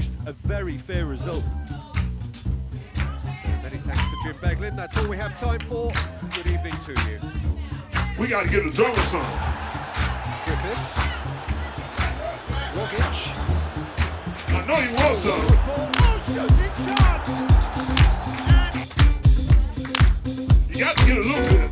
produced a very fair result. So many thanks to Jim Beglin. That's all we have time for. Good evening to you. We got to get the drummer song. Griffiths. Rogic. I know you want some. Oh, you got to get a little bit.